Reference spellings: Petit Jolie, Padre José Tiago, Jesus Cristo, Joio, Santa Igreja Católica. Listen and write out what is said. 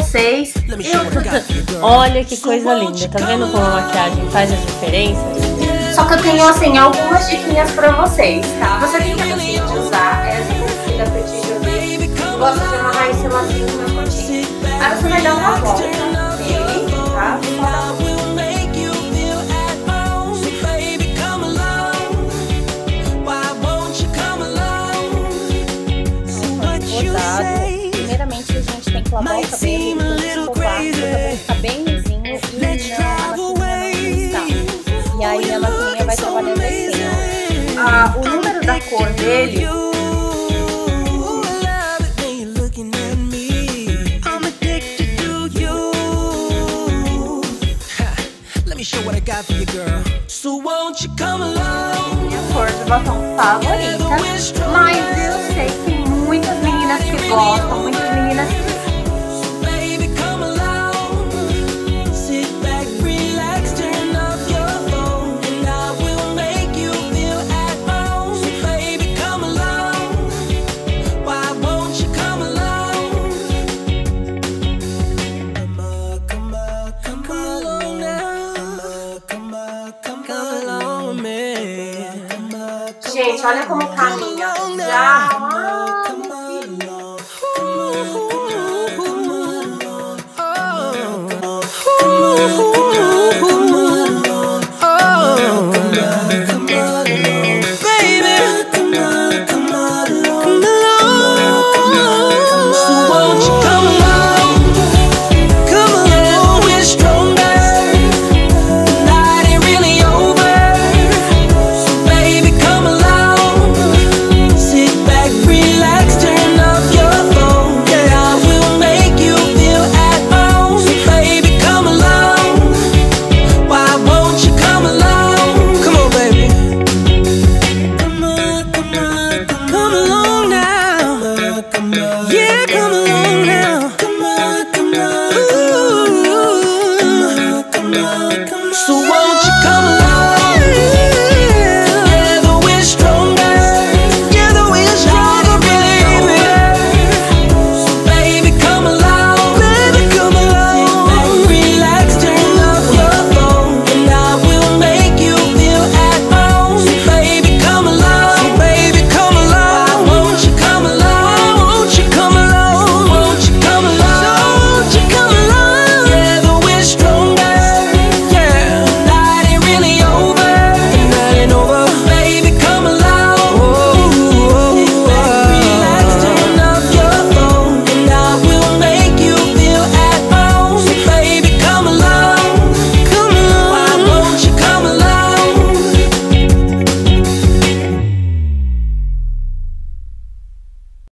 vocês. Olha que coisa linda, tá vendo como a maquiagem faz a diferença? Só que eu tenho assim algumas diquinhas pra vocês, tá? Você tem que assim, usar essa da Petit Jolie, gosta de uma raiz e macio no meu cotinho. Aí você vai dar uma volta nele, tá? Primeiramente a gente tem que lavar o cabelo, escovar, o cabelo fica bem lisinho e não. E aí a maquininha vai trabalhando assim, ó. O número da cor dele é a cor do batom favorita, mas eu sei que muitas meninas que gostam, muitas meninas que gente, olha como caminha. Já, so won't you come along?